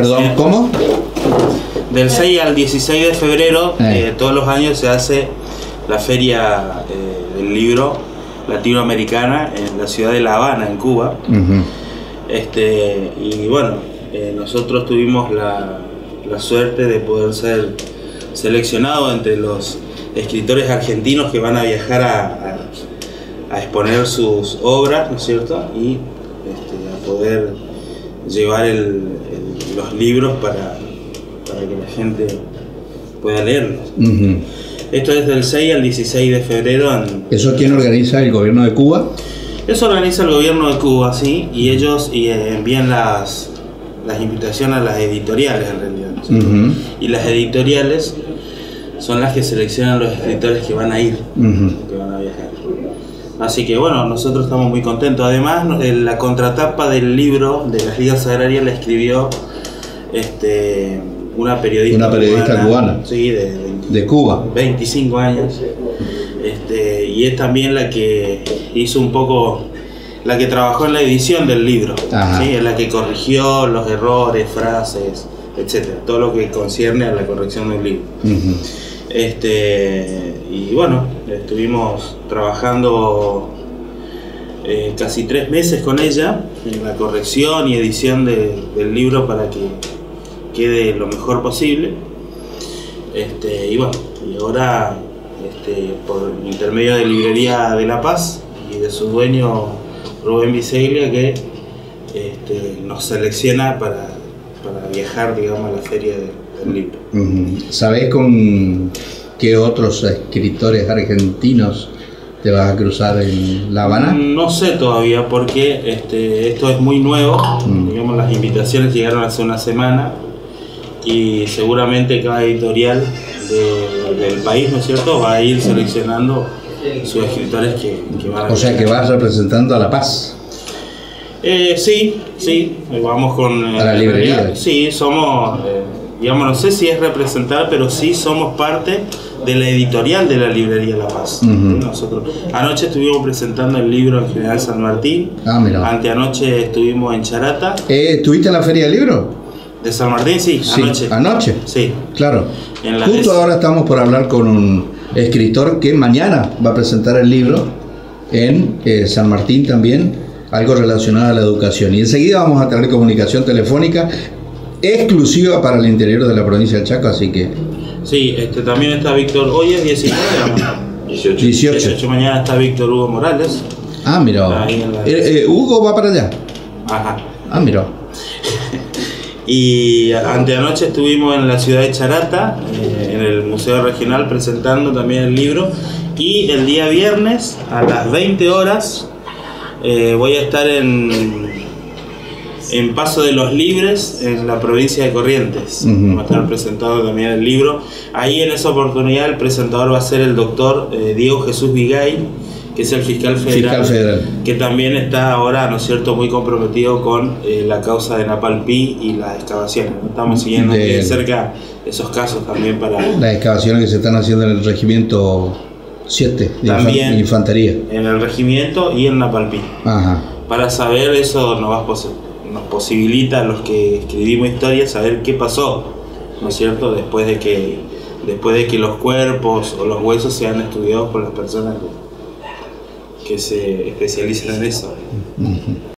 Perdón, ¿cómo? Del 6 al 16 de febrero, todos los años se hace la feria del libro latinoamericana en la ciudad de La Habana, en Cuba. Uh-huh. Y bueno, nosotros tuvimos la suerte de poder ser seleccionados entre los escritores argentinos que van a viajar a exponer sus obras, ¿no es cierto? Y a poder llevar los libros para que la gente pueda leerlos. Uh-huh. Esto es del 6 al 16 de febrero. ¿Eso quién organiza? ¿El gobierno de Cuba? Eso organiza el gobierno de Cuba, sí, y ellos envían las invitaciones a las editoriales, en realidad. ¿Sí? Uh-huh. Y las editoriales son las que seleccionan los escritores que van a ir, uh-huh, que van a viajar. Así que bueno, nosotros estamos muy contentos. Además, la contratapa del libro de las Ligas Agrarias la escribió una periodista cubana. Sí, de Cuba. 25 años. Y es también la que hizo un poco, la que trabajó en la edición del libro, ¿sí? Es la que corrigió los errores, frases, etcétera, todo lo que concierne a la corrección del libro. Uh-huh. Y bueno, estuvimos trabajando casi 3 meses con ella en la corrección y edición del libro para que quede lo mejor posible. Y bueno, y ahora por intermedio de librería de La Paz y de su dueño Rubén Viseglia, que nos selecciona para viajar, digamos, a la feria del libro. Uh-huh. ¿Sabés con qué otros escritores argentinos te vas a cruzar en La Habana? No sé todavía, porque esto es muy nuevo. Uh-huh. Digamos, las invitaciones llegaron hace una semana y seguramente cada editorial del país, ¿no es cierto?, va a ir seleccionando sus escritores que van a viajar. O sea, que vas representando a La Paz. Sí, vamos con... ¿A la librería? Sí, somos, digamos, no sé si es representar, pero sí somos parte de la editorial de la librería La Paz. Uh-huh. Nosotros anoche estuvimos presentando el libro en General San Martín. Ah, mira. Anteanoche estuvimos en Charata. ¿Estuviste en la feria del libro? De San Martín, sí, anoche. ¿Anoche? Sí. Claro. Justo ahora estamos por hablar con un escritor que mañana va a presentar el libro en San Martín también, algo relacionado a la educación. Y enseguida vamos a tener comunicación telefónica exclusiva para el interior de la provincia del Chaco, así que... Sí, también está Víctor, hoy es 19, 18, mañana está Víctor Hugo Morales. Ah, mira, Hugo va para allá. Ajá. Ah, mira. Y anteanoche estuvimos en la ciudad de Charata, en el Museo Regional, presentando también el libro. Y el día viernes a las 20 horas, voy a estar en Paso de los Libres, en la provincia de Corrientes. Uh-huh. Va a estar presentado también el libro. Ahí, en esa oportunidad, el presentador va a ser el doctor Diego Jesús Vigay, que es el fiscal federal, que también está ahora, ¿no es cierto?, muy comprometido con la causa de Napalpí y las excavaciones. Estamos siguiendo de cerca esos casos también para... Las excavaciones que se están haciendo en el regimiento 7 de infantería, en el regimiento y en Napalpí. Ajá. Para saber eso nos posibilita a los que escribimos historias saber qué pasó, ¿no es cierto?, después de que los cuerpos o los huesos sean estudiados por las personas que se especializan en eso. Uh-huh.